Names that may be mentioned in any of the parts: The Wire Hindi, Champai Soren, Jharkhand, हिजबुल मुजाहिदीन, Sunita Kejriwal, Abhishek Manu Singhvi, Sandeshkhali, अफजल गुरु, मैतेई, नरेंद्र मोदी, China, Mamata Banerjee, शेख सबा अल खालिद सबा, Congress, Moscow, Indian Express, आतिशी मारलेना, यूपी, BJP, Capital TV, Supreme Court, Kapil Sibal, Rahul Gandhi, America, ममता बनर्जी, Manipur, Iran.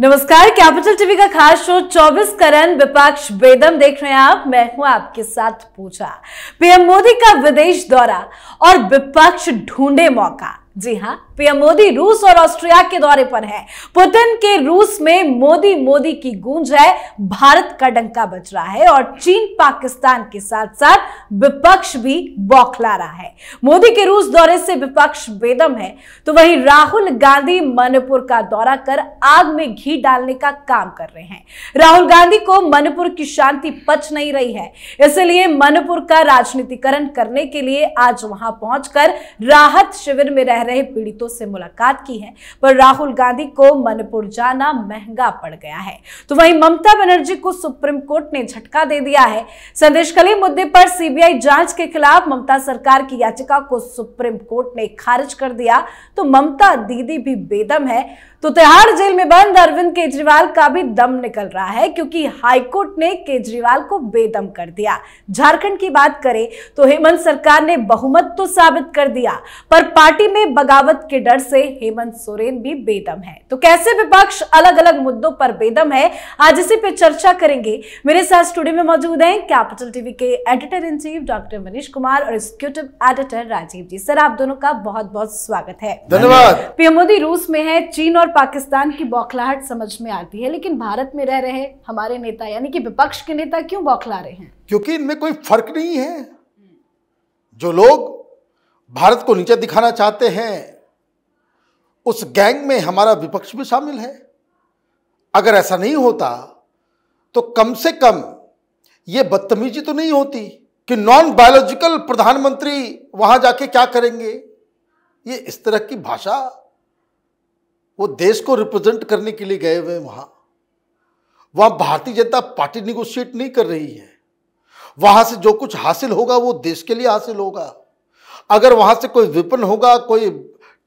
नमस्कार, capital TV का खास शो 24 करन विपक्ष बेदम देख रहे हैं आप। मैं हूं आपके साथ पूजा। पीएम मोदी का विदेश दौरा और विपक्ष ढूंढे मौका। जी हां, पीएम मोदी रूस और ऑस्ट्रिया के दौरे पर है। पुतिन के रूस में मोदी मोदी की गूंज है, भारत का डंका बज रहा है और चीन पाकिस्तान के साथ साथ विपक्ष भी बौखला रहा है। मोदी के रूस दौरे से विपक्ष बेदम है, तो वहीं राहुल गांधी मणिपुर का दौरा कर आग में घी डालने का काम कर रहे हैं। राहुल गांधी को मणिपुर की शांति पच नहीं रही है, इसलिए मणिपुर का राजनीतिकरण करने के लिए आज वहां पहुंचकर राहत शिविर में रह रहे पीड़ितों से मुलाकात की है, पर राहुल गांधी को मणिपुर जाना महंगा पड़ गया है। तो वहीं ममता बनर्जी को सुप्रीम कोर्ट ने झटका दे दिया है। संदेशखली मुद्दे पर सीबीआई जांच के खिलाफ ममता सरकार की याचिका को सुप्रीम कोर्ट ने खारिज कर दिया, तो ममता दीदी भी बेदम है। तो तिहाड़ जेल में बंद अरविंद केजरीवाल का भी दम निकल रहा है, क्योंकि हाईकोर्ट ने केजरीवाल को बेदम कर दिया। झारखंड की बात करें तो हेमंत सरकार ने बहुमत तो साबित कर दिया, पर पार्टी में बगावत के डर से हेमंत सोरेन भी बेदम है। तो कैसे विपक्ष अलग अलग मुद्दों पर बेदम है, आज इसी पे चर्चा करेंगे। मेरे साथ स्टूडियो में मौजूद हैं कैपिटल टीवी के editor in chief doctor Manish Kumar और executive editor Rajeev ji. Sir, आप दोनों का बहुत बहुत स्वागत है। धन्यवाद। पीएम मोदी रूस में है, चीन और पाकिस्तान की बौखलाहट समझ में आती है, लेकिन भारत में रह रहे हमारे नेता यानी कि विपक्ष के नेता क्यों बौखला रहे हैं? क्योंकि इनमें कोई फर्क नहीं है। जो लोग भारत को नीचे दिखाना चाहते हैं, उस गैंग में हमारा विपक्ष भी शामिल है। अगर ऐसा नहीं होता तो कम से कम ये बदतमीजी तो नहीं होती कि नॉन बायोलॉजिकल प्रधानमंत्री वहां जाके क्या करेंगे। ये इस तरह की भाषा, वो देश को रिप्रेजेंट करने के लिए गए हुए हैं वहां भारतीय जनता पार्टी निगोशिएट नहीं कर रही है। वहां से जो कुछ हासिल होगा वो देश के लिए हासिल होगा। अगर वहां से कोई विपन होगा, कोई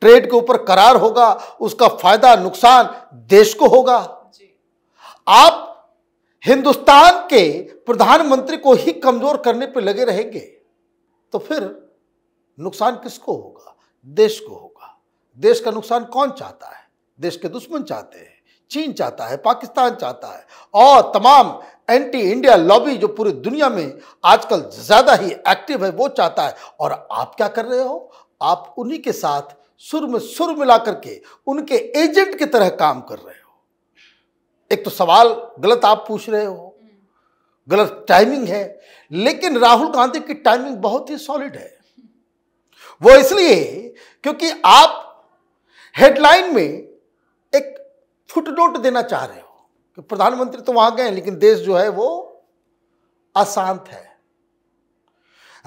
ट्रेड के ऊपर करार होगा, उसका फायदा नुकसान देश को होगा। आप हिंदुस्तान के प्रधानमंत्री को ही कमजोर करने पर लगे रहेंगे तो फिर नुकसान किसको होगा? देश को होगा। देश का नुकसान कौन चाहता है? देश के दुश्मन चाहते हैं, चीन चाहता है, पाकिस्तान चाहता है और तमाम एंटी इंडिया लॉबी जो पूरी दुनिया में आजकल ज्यादा ही एक्टिव है वो चाहता है। और आप क्या कर रहे हो? आप उन्हीं के साथ सुर में सुर मिला करके उनके एजेंट की तरह काम कर रहे हो। एक तो सवाल गलत आप पूछ रहे हो, गलत टाइमिंग है, लेकिन राहुल गांधी की टाइमिंग बहुत ही सॉलिड है। वो इसलिए क्योंकि आप हेडलाइन में एक फुटनोट देना चाह रहे हो कि प्रधानमंत्री तो वहां गए लेकिन देश जो है वो अशांत है।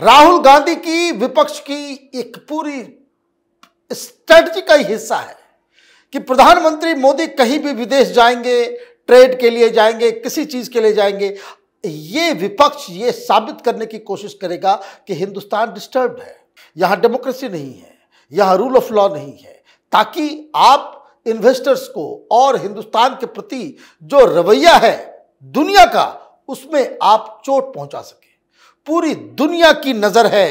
राहुल गांधी की विपक्ष की एक पूरी स्ट्रेटजी का ही हिस्सा है कि प्रधानमंत्री मोदी कहीं भी विदेश जाएंगे, ट्रेड के लिए जाएंगे, किसी चीज के लिए जाएंगे, ये विपक्ष ये साबित करने की कोशिश करेगा कि हिंदुस्तान डिस्टर्ब्ड है, यहां डेमोक्रेसी नहीं है, यहां रूल ऑफ लॉ नहीं है, ताकि आप इन्वेस्टर्स को और हिंदुस्तान के प्रति जो रवैया है दुनिया का, उसमें आप चोट पहुंचा सके। पूरी दुनिया की नजर है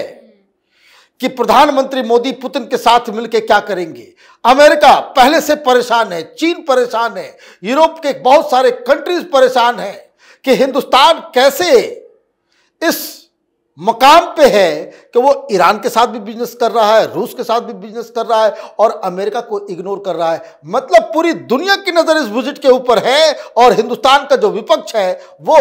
कि प्रधानमंत्री मोदी पुतिन के साथ मिलकर क्या करेंगे। अमेरिका पहले से परेशान है, चीन परेशान है, यूरोप के बहुत सारे कंट्रीज परेशान हैं कि हिंदुस्तान कैसे इस मकाम पे है कि वो ईरान के साथ भी बिजनेस कर रहा है, रूस के साथ भी बिजनेस कर रहा है और अमेरिका को इग्नोर कर रहा है। मतलब पूरी दुनिया की नज़र इस विजिट के ऊपर है और हिंदुस्तान का जो विपक्ष है वो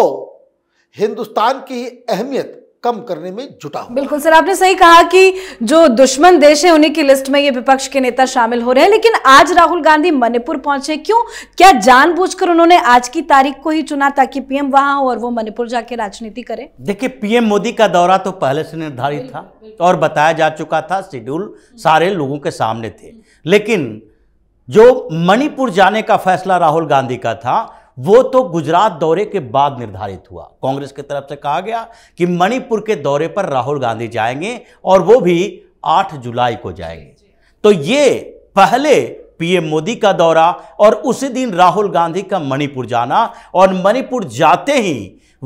हिंदुस्तान की अहमियत कम करने में जुटा हुआ। बिल्कुल सर, आपने सही कहा कि जो दुश्मन देश है उन्हीं की लिस्ट में ये विपक्ष के नेता शामिल हो रहे हैं। लेकिन आज राहुल गांधी मणिपुर पहुंचे क्यों? क्या जानबूझकर उन्होंने आज की तारीख को ही चुना ताकि पीएम वहां हो और वो मणिपुर जाके राजनीति करें? देखिए, पीएम मोदी का दौरा तो पहले से निर्धारित था और बताया जा चुका था, शेड्यूल सारे लोगों के सामने थे। लेकिन जो मणिपुर जाने का फैसला राहुल गांधी का था वो तो गुजरात दौरे के बाद निर्धारित हुआ। कांग्रेस की तरफ से कहा गया कि मणिपुर के दौरे पर राहुल गांधी जाएंगे और वो भी 8 जुलाई को जाएंगे। तो ये पहले पीएम मोदी का दौरा और उसी दिन राहुल गांधी का मणिपुर जाना और मणिपुर जाते ही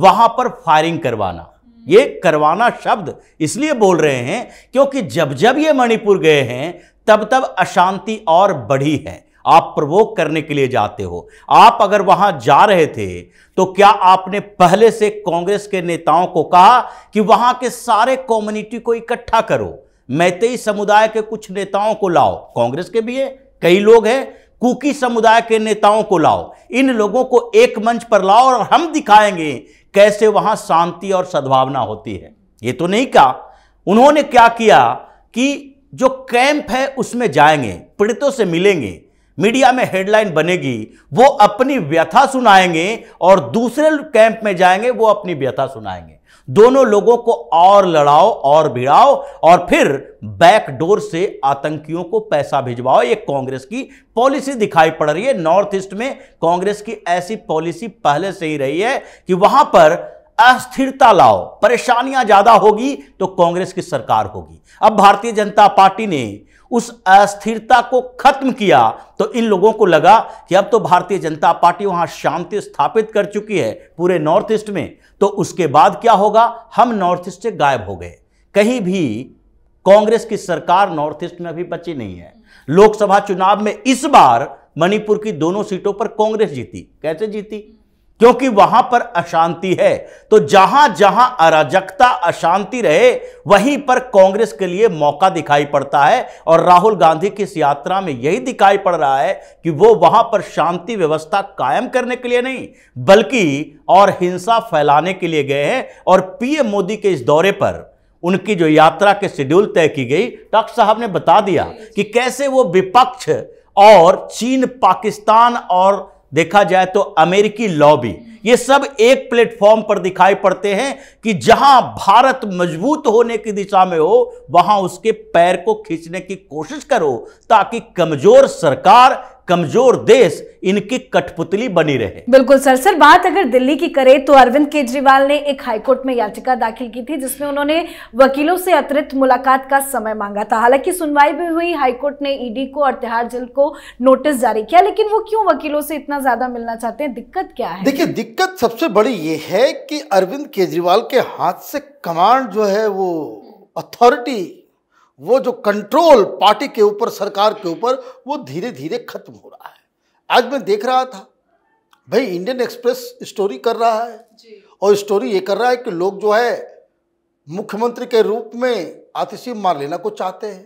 वहां पर फायरिंग करवाना। ये करवाना शब्द इसलिए बोल रहे हैं क्योंकि जब जब ये मणिपुर गए हैं तब तब अशांति और बढ़ी है। आप प्रवोक करने के लिए जाते हो। आप अगर वहां जा रहे थे तो क्या आपने पहले से कांग्रेस के नेताओं को कहा कि वहां के सारे कम्युनिटी को इकट्ठा करो, मैतेई समुदाय के कुछ नेताओं को लाओ, कांग्रेस के भी है कई लोग हैं, कुकी समुदाय के नेताओं को लाओ, इन लोगों को एक मंच पर लाओ और हम दिखाएंगे कैसे वहां शांति और सद्भावना होती है। ये तो नहीं कहा। उन्होंने क्या किया कि जो कैंप है उसमें जाएंगे, पीड़ितों से मिलेंगे, मीडिया में हेडलाइन बनेगी, वो अपनी व्यथा सुनाएंगे और दूसरे कैंप में जाएंगे वो अपनी व्यथा सुनाएंगे। दोनों लोगों को और लड़ाओ और भिड़ाओ और फिर बैकडोर से आतंकियों को पैसा भिजवाओ। ये कांग्रेस की पॉलिसी दिखाई पड़ रही है। नॉर्थ ईस्ट में कांग्रेस की ऐसी पॉलिसी पहले से ही रही है कि वहां पर अस्थिरता लाओ, परेशानियां ज्यादा होगी तो कांग्रेस की सरकार होगी। अब भारतीय जनता पार्टी ने उस अस्थिरता को खत्म किया तो इन लोगों को लगा कि अब तो भारतीय जनता पार्टी वहां शांति स्थापित कर चुकी है पूरे नॉर्थ ईस्ट में, तो उसके बाद क्या होगा, हम नॉर्थ ईस्ट से गायब हो गए। कहीं भी कांग्रेस की सरकार नॉर्थ ईस्ट में अभी बची नहीं है। लोकसभा चुनाव में इस बार मणिपुर की दोनों सीटों पर कांग्रेस जीती। कैसे जीती? क्योंकि वहां पर अशांति है, तो जहां जहां अराजकता अशांति रहे वहीं पर कांग्रेस के लिए मौका दिखाई पड़ता है। और राहुल गांधी की इस यात्रा में यही दिखाई पड़ रहा है कि वो वहां पर शांति व्यवस्था कायम करने के लिए नहीं बल्कि और हिंसा फैलाने के लिए गए हैं। और पीएम मोदी के इस दौरे पर उनकी जो यात्रा के शेड्यूल तय की गई, डॉक्टर साहब ने बता दिया कि कैसे वो विपक्ष और चीन, पाकिस्तान और देखा जाए तो अमेरिकी लॉबी, ये सब एक प्लेटफॉर्म पर दिखाई पड़ते हैं कि जहां भारत मजबूत होने की दिशा में हो वहां उसके पैर को खींचने की कोशिश करो ताकि कमजोर सरकार, कमजोर देश, इनकी कठपुतली बनी रहे। बिल्कुल सर। सर, बात अगर दिल्ली की करें तो अरविंद केजरीवाल ने एक हाईकोर्ट में याचिका दाखिल की थी जिसमें उन्होंने वकीलों से अतिरिक्त मुलाकात का समय मांगा था। हालांकि सुनवाई भी हुई, हाईकोर्ट ने ईडी को और तिहाड़ जेल को नोटिस जारी किया, लेकिन वो क्यों वकीलों से इतना ज्यादा मिलना चाहते हैं? दिक्कत क्या है? देखिए, दिक्कत सबसे बड़ी ये है कि अरविंद केजरीवाल के हाथ से कमांड जो है वो अथॉरिटी, वो जो कंट्रोल पार्टी के ऊपर, सरकार के ऊपर, वो धीरे धीरे खत्म हो रहा है। आज मैं देख रहा था भाई, इंडियन एक्सप्रेस स्टोरी कर रहा है और स्टोरी ये कर रहा है कि लोग जो है मुख्यमंत्री के रूप में आतिशी मारलेना को चाहते हैं।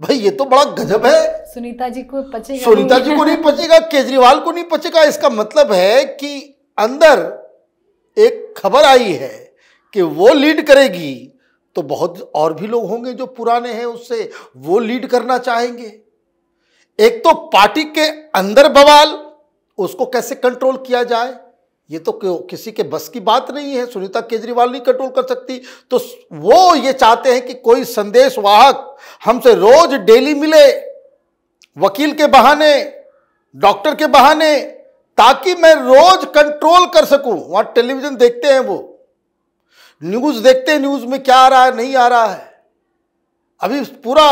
भाई ये तो बड़ा गजब है। सुनीता जी को पचेगा? सुनीता जी को नहीं पचेगा, केजरीवाल को नहीं पचेगा। इसका मतलब है कि अंदर एक खबर आई है कि वो लीड करेगी तो बहुत और भी लोग होंगे जो पुराने हैं उससे, वो लीड करना चाहेंगे। एक तो पार्टी के अंदर बवाल, उसको कैसे कंट्रोल किया जाए ये तो किसी के बस की बात नहीं है। सुनीता केजरीवाल नहीं कंट्रोल कर सकती, तो वो ये चाहते हैं कि कोई संदेश वाहक हमसे रोज डेली मिले, वकील के बहाने, डॉक्टर के बहाने, ताकि मैं रोज कंट्रोल कर सकूं। वहां टेलीविजन देखते हैं, वो न्यूज देखते हैं, न्यूज में क्या आ रहा है, नहीं आ रहा है। अभी पूरा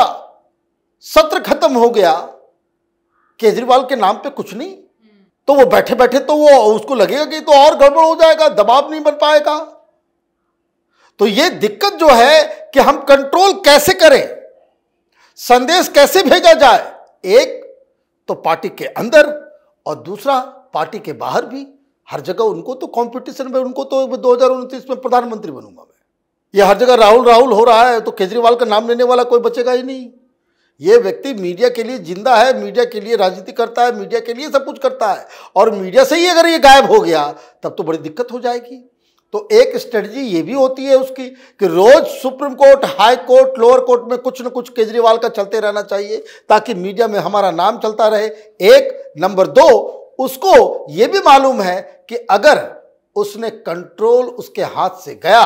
सत्र खत्म हो गया, केजरीवाल के नाम पे कुछ नहीं, तो वो बैठे बैठे तो वो उसको लगेगा कि तो और गड़बड़ हो जाएगा, दबाव नहीं बन पाएगा। तो ये दिक्कत जो है कि हम कंट्रोल कैसे करें, संदेश कैसे भेजा जाए, एक तो पार्टी के अंदर और दूसरा पार्टी के बाहर भी। हर जगह उनको तो कंपटीशन में, उनको तो 2029 में प्रधानमंत्री बनूंगा मैं, ये हर जगह राहुल राहुल हो रहा है, तो केजरीवाल का नाम लेने वाला कोई बचेगा ही नहीं। ये व्यक्ति मीडिया के लिए जिंदा है, मीडिया के लिए राजनीति करता है, मीडिया के लिए सब कुछ करता है, और मीडिया से ही अगर ये गायब हो गया तब तो बड़ी दिक्कत हो जाएगी। तो एक स्ट्रेटजी ये भी होती है उसकी कि रोज supreme court, high court, lower court में कुछ न कुछ केजरीवाल का चलते रहना चाहिए ताकि मीडिया में हमारा नाम चलता रहे। एक नंबर दो, उसको ये भी मालूम है कि अगर उसने कंट्रोल उसके हाथ से गया,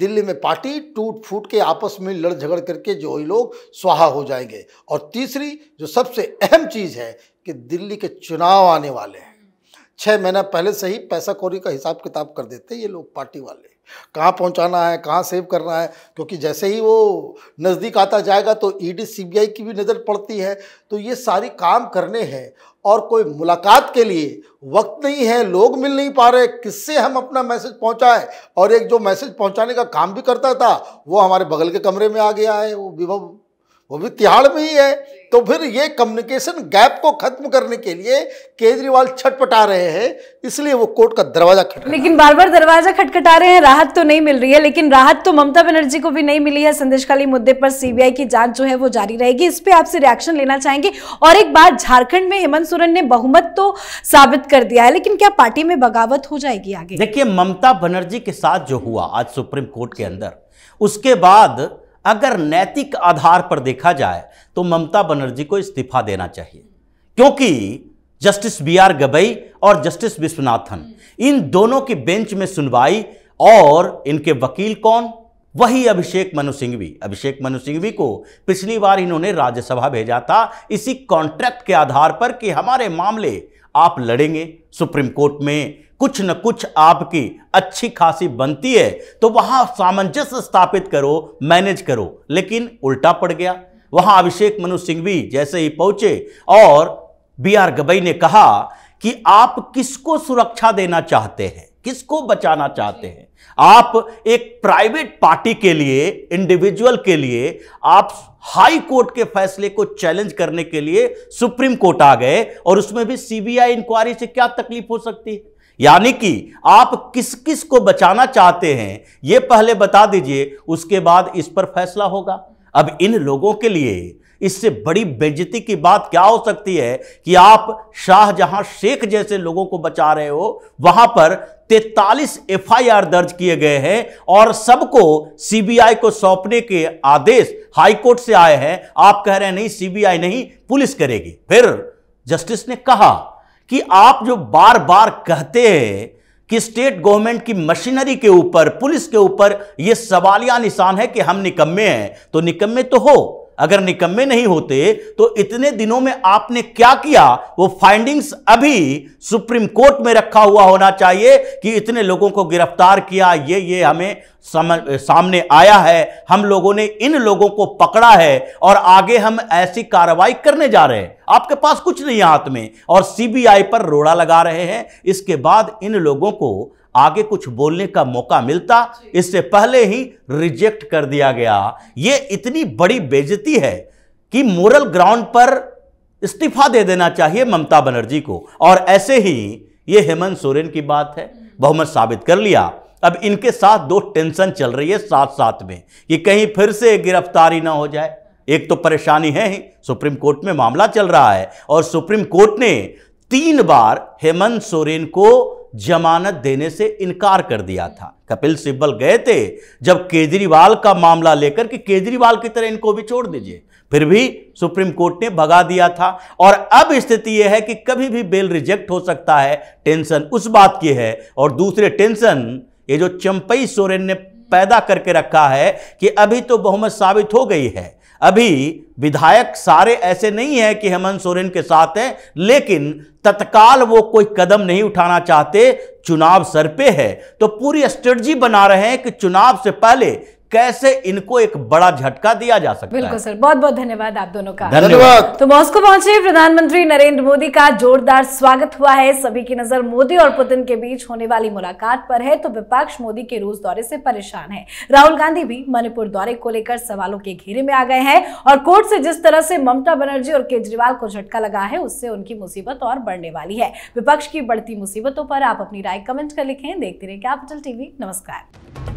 दिल्ली में पार्टी टूट फूट के आपस में लड़ झगड़ करके जो ही लोग स्वाहा हो जाएंगे। और तीसरी जो सबसे अहम चीज़ है कि दिल्ली के चुनाव आने वाले हैं, 6 महीना पहले से ही पैसा कौड़ी का हिसाब किताब कर देते हैं ये लोग, पार्टी वाले, कहाँ पहुँचाना है, कहाँ सेव करना है, क्योंकि जैसे ही वो नज़दीक आता जाएगा तो ईडी सीबीआई की भी नज़र पड़ती है। तो ये सारी काम करने हैं और कोई मुलाकात के लिए वक्त नहीं है, लोग मिल नहीं पा रहे, किससे हम अपना मैसेज पहुँचाएं। और एक जो मैसेज पहुँचाने का काम भी करता था वो हमारे बगल के कमरे में आ गया है, वो विभव वो भी तिहाड़ में ही है। तो फिर ये कम्युनिकेशन गैप को खत्म करने के लिए केजरीवाल छटपटा रहे हैं, इसलिए वो कोर्ट का दरवाजा खटखटा, लेकिन बार बार दरवाजा खटखटा रहे हैं, राहत तो नहीं मिल रही है। लेकिन राहत तो ममता बनर्जी को भी नहीं मिली है। संदेशखाली मुद्दे पर सीबीआई की जांच जो है वो जारी रहेगी, इस पर आपसे रिएक्शन लेना चाहेंगे। और एक बात, झारखंड में हेमंत सोरेन ने बहुमत तो साबित कर दिया है, लेकिन क्या पार्टी में बगावत हो जाएगी आगे? देखिए, ममता बनर्जी के साथ जो हुआ आज सुप्रीम कोर्ट के अंदर, उसके बाद अगर नैतिक आधार पर देखा जाए तो ममता बनर्जी को इस्तीफा देना चाहिए, क्योंकि जस्टिस बीआर गवई और जस्टिस विश्वनाथन, इन दोनों की बेंच में सुनवाई, और इनके वकील कौन? वही अभिषेक मनु सिंघवी। अभिषेक मनु सिंघवी को पिछली बार इन्होंने राज्यसभा भेजा था इसी कॉन्ट्रैक्ट के आधार पर कि हमारे मामले आप लड़ेंगे, सुप्रीम कोर्ट में कुछ न कुछ आपकी अच्छी खासी बनती है तो वहां सामंजस्य स्थापित करो, मैनेज करो। लेकिन उल्टा पड़ गया। वहां अभिषेक मनु सिंघवी जैसे ही पहुंचे और बीआर गवई ने कहा कि आप किसको सुरक्षा देना चाहते हैं, किसको बचाना चाहते हैं? आप एक प्राइवेट पार्टी के लिए, इंडिविजुअल के लिए, आप हाई कोर्ट के फैसले को चैलेंज करने के लिए सुप्रीम कोर्ट आ गए, और उसमें भी सीबीआई इंक्वायरी से क्या तकलीफ हो सकती है? यानी कि आप किस किस को बचाना चाहते हैं यह पहले बता दीजिए, उसके बाद इस पर फैसला होगा। अब इन लोगों के लिए इससे बड़ी बेइज्जती की बात क्या हो सकती है कि आप शाहजहां शेख जैसे लोगों को बचा रहे हो, वहां पर 43 एफआईआर दर्ज किए गए हैं और सबको सीबीआई को सौंपने के आदेश हाई कोर्ट से आए हैं। आप कह रहे हैं नहीं, सीबीआई नहीं, पुलिस करेगी। फिर जस्टिस ने कहा कि आप जो बार बार कहते हैं कि स्टेट गवर्नमेंट की मशीनरी के ऊपर, पुलिस के ऊपर यह सवालिया निशान है कि हम निकम्मे हैं, तो निकम्मे तो हो, अगर निकम्मे नहीं होते तो इतने दिनों में आपने क्या किया, वो फाइंडिंग्स अभी सुप्रीम कोर्ट में रखा हुआ होना चाहिए कि इतने लोगों को गिरफ्तार किया, ये हमें सामने आया है, हम लोगों ने इन लोगों को पकड़ा है और आगे हम ऐसी कार्रवाई करने जा रहे हैं। आपके पास कुछ नहीं हाथ में और सीबीआई पर रोड़ा लगा रहे हैं। इसके बाद इन लोगों को आगे कुछ बोलने का मौका मिलता, इससे पहले ही रिजेक्ट कर दिया गया। ये इतनी बड़ी बेइज्जती है कि मोरल ग्राउंड पर इस्तीफा दे देना चाहिए ममता बनर्जी को। और ऐसे ही ये हेमंत सोरेन की बात है, बहुमत साबित कर लिया। अब इनके साथ दो टेंशन चल रही है साथ साथ में कि कहीं फिर से गिरफ्तारी ना हो जाए। एक तो परेशानी है ही, सुप्रीम कोर्ट में मामला चल रहा है और सुप्रीम कोर्ट ने 3 बार हेमंत सोरेन को जमानत देने से इनकार कर दिया था। कपिल सिब्बल गए थे जब केजरीवाल का मामला लेकर कि केजरीवाल की तरह इनको भी छोड़ दीजिए, फिर भी सुप्रीम कोर्ट ने भगा दिया था। और अब स्थिति यह है कि कभी भी बेल रिजेक्ट हो सकता है। टेंशन उस बात की है और दूसरे टेंशन ये जो चंपई सोरेन ने पैदा करके रखा है कि अभी तो बहुमत साबित हो गई है, अभी विधायक सारे ऐसे नहीं है कि हेमंत सोरेन के साथ हैं, लेकिन तत्काल वो कोई कदम नहीं उठाना चाहते, चुनाव सर पे है, तो पूरी स्ट्रेटजी बना रहे हैं कि चुनाव से पहले कैसे इनको एक बड़ा झटका दिया जा सकता है। बिल्कुल सर, बहुत बहुत धन्यवाद आप दोनों का। धन्यवाद। तो मॉस्को पहुंचे प्रधानमंत्री नरेंद्र मोदी का जोरदार स्वागत हुआ है। सभी की नजर मोदी और पुतिन के बीच होने वाली मुलाकात पर है। तो विपक्ष मोदी के रूस दौरे से परेशान है, राहुल गांधी भी मणिपुर दौरे को लेकर सवालों के घेरे में आ गए हैं, और कोर्ट से जिस तरह से ममता बनर्जी और केजरीवाल को झटका लगा है, उससे उनकी मुसीबत और बढ़ने वाली है। विपक्ष की बढ़ती मुसीबतों पर आप अपनी राय कमेंट कर लिखें। देखते रहे कैपिटल टीवी। नमस्कार।